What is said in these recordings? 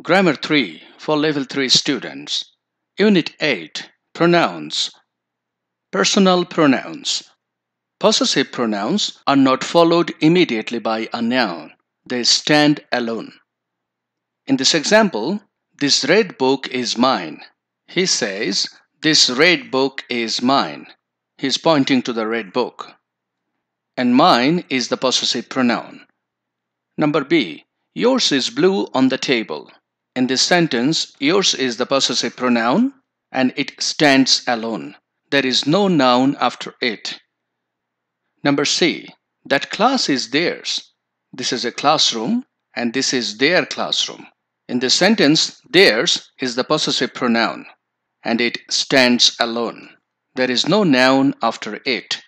Grammar 3 for Level 3 students. Unit 8. Pronouns. Personal pronouns. Possessive pronouns are not followed immediately by a noun. They stand alone. In this example, this red book is mine. He says, "This red book is mine." He's pointing to the red book. And mine is the possessive pronoun. Number B. Yours is blue on the table. In this sentence, yours is the possessive pronoun and it stands alone. There is no noun after it. Number C. That class is theirs. This is a classroom and this is their classroom. In this sentence, theirs is the possessive pronoun and it stands alone. There is no noun after it.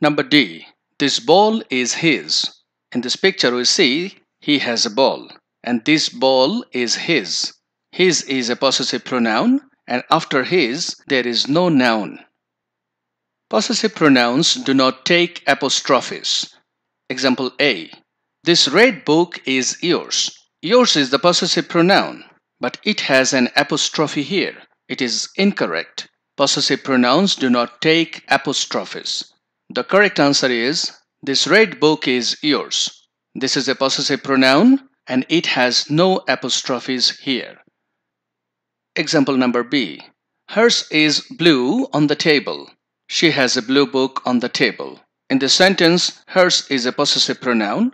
Number D. This ball is his. In this picture we see he has a ball. And this ball is his. His is a possessive pronoun, and after his, there is no noun. Possessive pronouns do not take apostrophes. Example A. This red book is yours. Yours is the possessive pronoun, but it has an apostrophe here. It is incorrect. Possessive pronouns do not take apostrophes. The correct answer is, this red book is yours. This is a possessive pronoun, and it has no apostrophes here. Example number B. Hers is blue on the table. She has a blue book on the table. In this sentence, hers is a possessive pronoun,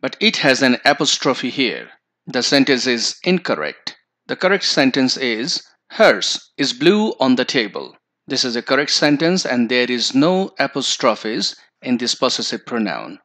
but it has an apostrophe here. The sentence is incorrect. The correct sentence is, hers is blue on the table. This is a correct sentence and there is no apostrophes in this possessive pronoun.